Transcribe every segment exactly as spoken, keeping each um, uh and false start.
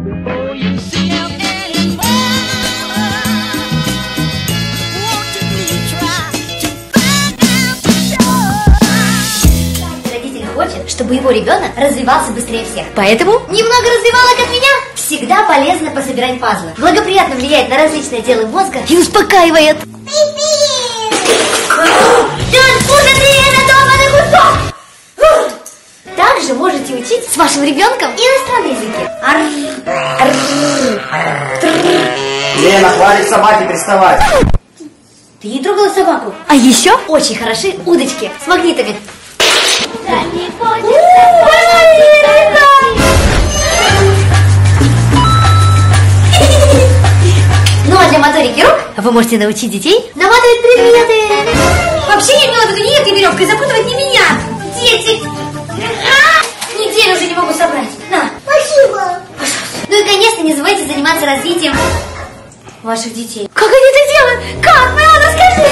Родитель хочет, чтобы его ребенок развивался быстрее всех. Поэтому немного развивала, как меня. Всегда полезно пособирать пазлы. Благоприятно влияет на различные отделы мозга и успокаивает. Также можете учить с вашим ребенком иностранные языки. Лена, хватит собаке приставать. Ты не трогала собаку? А еще очень хороши удочки с магнитами. Ну а для моторики рук вы можете научить детей наматывать предметы. Вообще я имела в виду не этой веревкой, запутывать не меня, дети. Неделю уже не могу собрать. На. Спасибо. Пожалуйста. Ну и конечно не забывайте заниматься развитием ваших детей. Как они это делают? Как? Надо, скажи.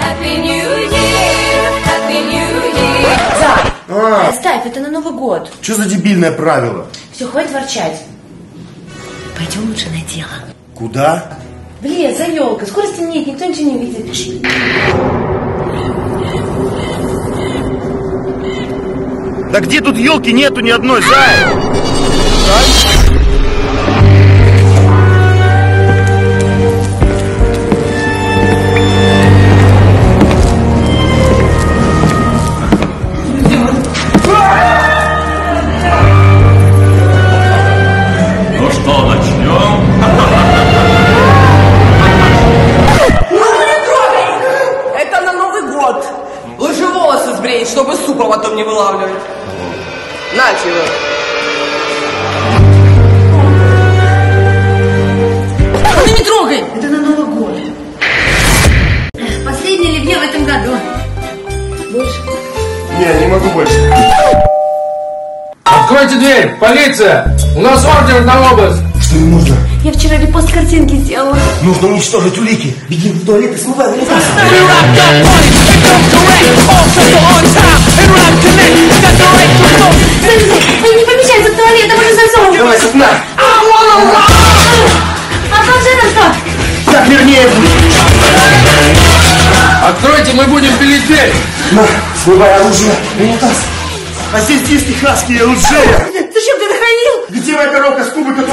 Happy New Year, Happy New Year. Да. А. Оставь, это на Новый год. Что за дебильное правило? Все, хватит ворчать. Пойдем лучше на дело. Куда? В лес, за елкой. Скоро стемнеет, никто ничего не видит. Да где тут елки, нету ни одной, зая! Ну что, начнем? Ну не трогай! Это на Новый год! Лучше волосы сбрей, чтобы супа потом не вылавливать. Нате его. Ну не трогай! Это на Новый год. Последний оливье в этом году. Больше? Не, не могу больше. Откройте дверь! Полиция! У нас ордер на обыск! Что им нужно? Я вчера репост картинки сделала. Нужно уничтожить улики. Беги в туалет и смывай улики. Они не помещаются в туалет, там уже засовывают. Давай, сюда. А планшетом что? Так, вернее. Откройте, мы будем пилить дверь. На, смывай оружие. Унитаз. Ассистистский хаски и Эльжея. Зачем ты это хранил? Где моя коробка с кубиком?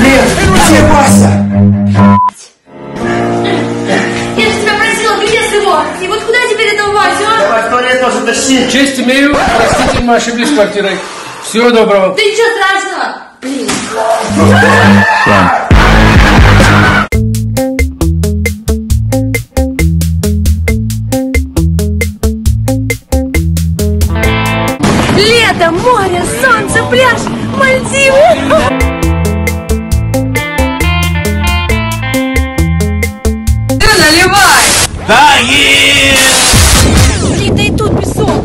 Блин, где Вася? Я же тебя просила, где сынок? И вот куда теперь этого Васю, а? Давай в туалет тоже тащи. Честь имею. Простите, мы ошиблись квартирой. Всего доброго. Да ничего страшного. Блин. Лето, море, солнце, пляж, Мальдивы. Наливай! Да есть! Блин, да и тут песок!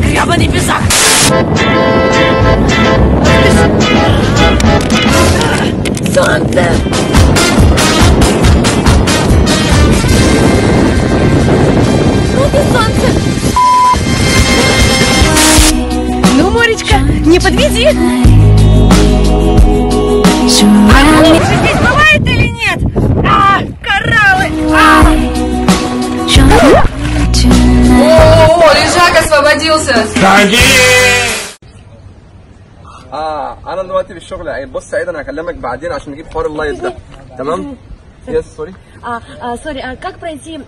Гребаный песок! Солнце! Ну ты солнце! Ну, моречка, не подведи! Здесь бывает или нет? А, кораллы! А! О, лежак освободился! Таги! А, я сейчас в الشغل. بص عيد انا هكلمك بعدين عشان نجيب حوار اللايف ده. تمام؟ Yes, sorry. А, sorry. А как пройти в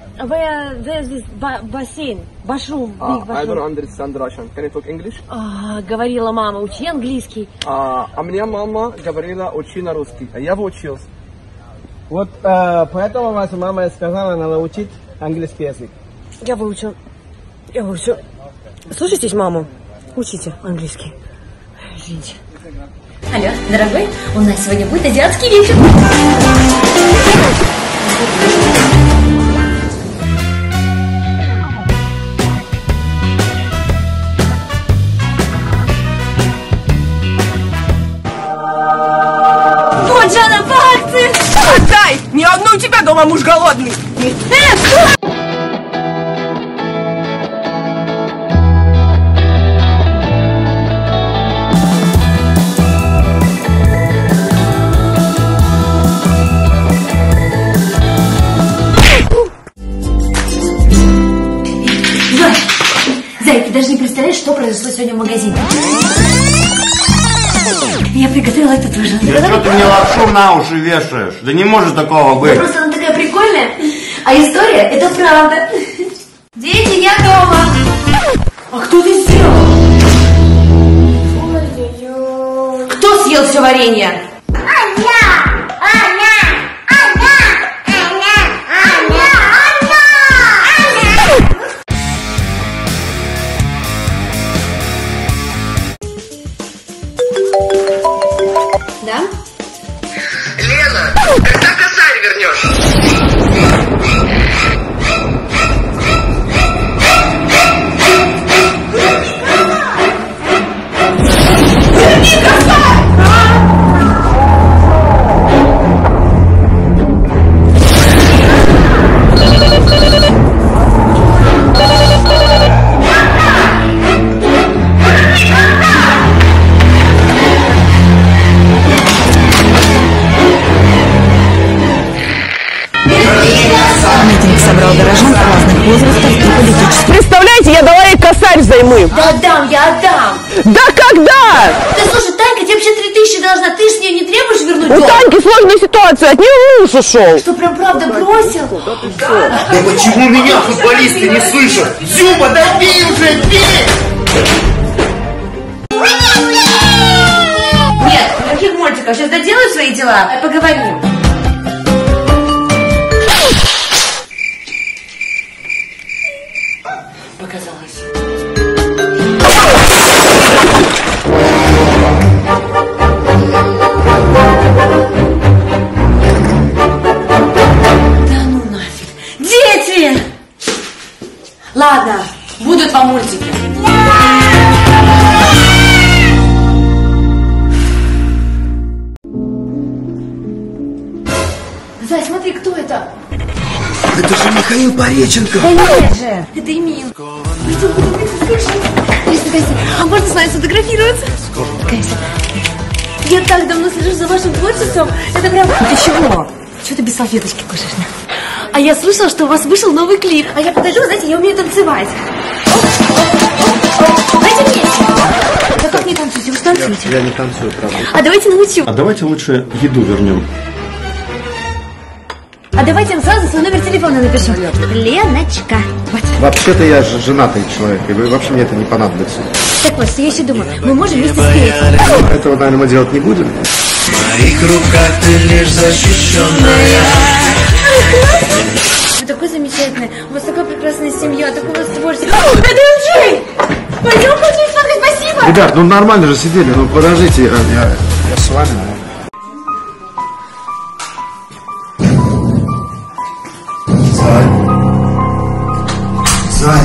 this бассейн? Башрум. I don't understand Russian. Can you talk English? А, говорила мама, учи английский. А, а мне мама говорила, учи на русский. А я выучился. Вот а, поэтому ваша мама сказала, надо учить английский язык. Я выучил. Я выучил. Слушайтесь маму. Учите английский. Извините. Алло, дорогой, у нас сегодня будет азиатский вечер. Вот же она по акции! Отдай! Ни одну у тебя дома голова, муж голодный. Зайки, даже не представляешь, что произошло сегодня в магазине. Я приготовила этот ужин. Да что ты мне лапшу на уши вешаешь? Да не может такого быть. Да просто она такая прикольная. А история, это правда. Дети, я дома. А кто ты сделал? Ой-ой-ой. Кто съел все варенье? Она, она, она, она, она, она, она. Да? Лена, когда косарь вернешь? Верни косарь! Представляете, я дала ей косарь взаймы. Да отдам, я отдам. Да когда? Да слушай, Танька, тебе вообще три тысячи должна, ты же с нее не требуешь вернуть долг? У Таньки сложная ситуация, от нее муж ушел. Что, прям правда бросил? Да, да, да почему меня футболисты не слышат? Зюба, да пей уже, пей! Нет, каких мультиков, сейчас доделай свои дела, а поговорим. Ладно, будут вам мультики. Зай, смотри, кто это? Это же Михаил Пореченко. Да нет же, это Эмил. Пойдем, пойдем, пойдем. А можно с вами сфотографироваться? Конечно. Я так давно слежу за вашим творчеством. Это прям... Ты чего? Чего ты без салфеточки кушаешь? А я слышала, что у вас вышел новый клип. А я подойду, знаете, я умею танцевать. Давайте вместе. Да как не танцуете? Вы же танцуете. Я, я не танцую, правда. А давайте научу. А давайте лучше еду вернем. А давайте я вам сразу свой номер телефона напишу. Понятно. Леночка. Вообще-то я же женатый человек, и вообще мне это не понадобится. Так вот, что я еще думаю, мы можем вместе спеть. Этого, наверное, мы делать не будем. В моих руках ты лишь защищенная. Вы такой замечательный, у вас такая прекрасная семья, такое у вас творчество. Это Эльжей! Пойдем, хочу смотреть, спасибо! Ребят, ну нормально же сидели, ну подождите, я, я, я с вами. Зай. Зай.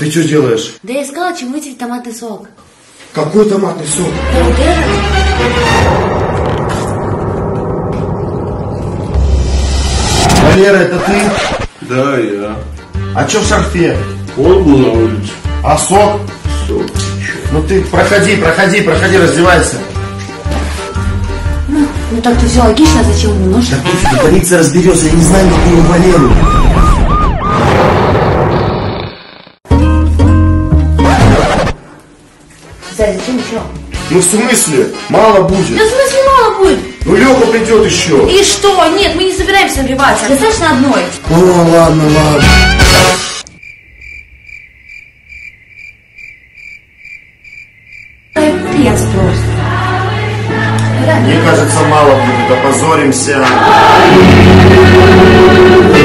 Ты что делаешь? Да я искала, чем вытереть томатный сок. Какой томатный сок? Да вот это. Валера, это ты? Да, я. А что в шарфе? Холодно на улице. А сок? Сок. Ну ты проходи, проходи, проходи, раздевайся. Ну, ну так-то все логично, зачем мне нужно? Да пусть полиция разберется, я не знаю какую Валеру. Ничего. Ну в смысле? Мало будет. Да в смысле мало будет? Ну Лёха придет еще. И что? Нет, мы не собираемся нагреваться. Достаточно одной. О, ладно, ладно. Капец просто. Мне кажется, мало будет. Опозоримся.